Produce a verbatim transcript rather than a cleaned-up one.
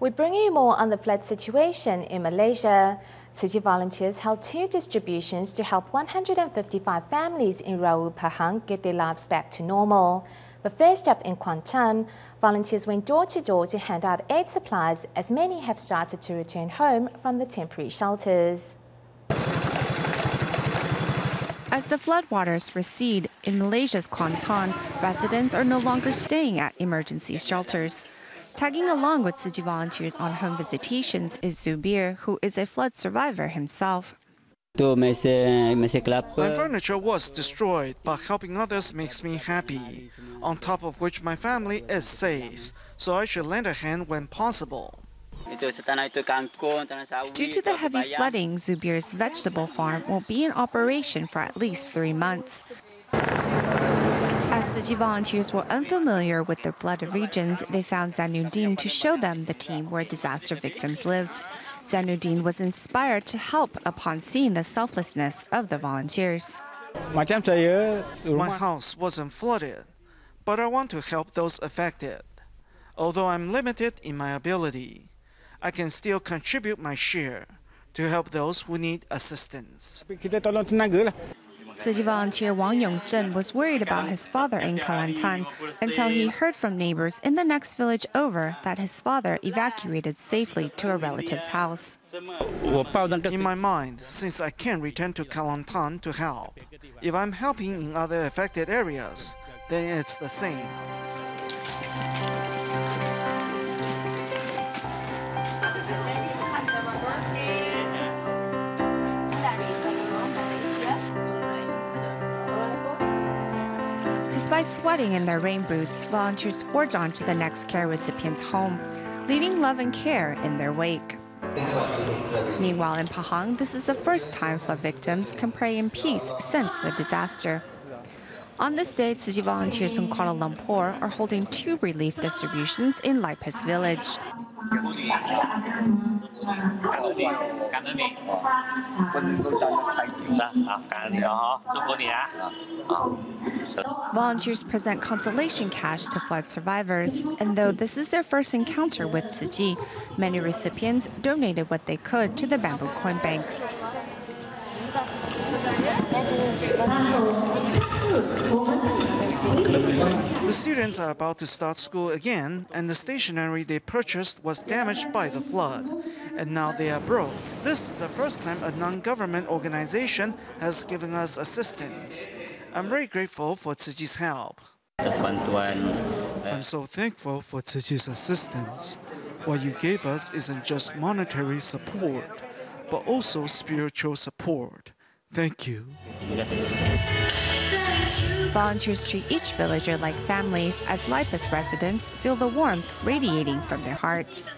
We bring you more on the flood situation in Malaysia. Tzu Chi volunteers held two distributions to help one hundred fifty-five families in Raub, Pahang get their lives back to normal. But first up in Kuantan, volunteers went door to door to hand out aid supplies as many have started to return home from the temporary shelters. As the floodwaters recede in Malaysia's Kuantan, residents are no longer staying at emergency shelters. Tagging along with Tzu Chi volunteers on home visitations is Zubir, who is a flood survivor himself. My furniture was destroyed, but helping others makes me happy, on top of which my family is safe, so I should lend a hand when possible. Due to the heavy flooding, Zubir's vegetable farm will be in operation for at least three months. As Tzu Chi volunteers were unfamiliar with the flooded regions, they found Zainuddin to show them the team where disaster victims lived. Zainuddin was inspired to help upon seeing the selflessness of the volunteers. My house wasn't flooded, but I want to help those affected. Although I'm limited in my ability, I can still contribute my share to help those who need assistance. Tzu Chi volunteer Wang Yongzhen was worried about his father in Kelantan until he heard from neighbors in the next village over that his father evacuated safely to a relative's house. In my mind, since I can't return to Kelantan to help, if I'm helping in other affected areas, then it's the same. Despite sweating in their rain boots, volunteers forge on to the next care recipient's home, leaving love and care in their wake. Meanwhile, in Pahang, this is the first time flood victims can pray in peace since the disaster. On this day, Tzu Chi volunteers from Kuala Lumpur are holding two relief distributions in Lipas village. Volunteers present consolation cash to flood survivors, and though this is their first encounter with Tzu Chi, many recipients donated what they could to the bamboo coin banks. The students are about to start school again, and the stationery they purchased was damaged by the flood, and now they are broke. This is the first time a non-government organization has given us assistance. I'm very grateful for Tzu Chi's help. I'm so thankful for Tzu Chi's assistance. What you gave us isn't just monetary support, but also spiritual support. Thank you. Volunteers treat each villager like families as Lipas residents feel the warmth radiating from their hearts.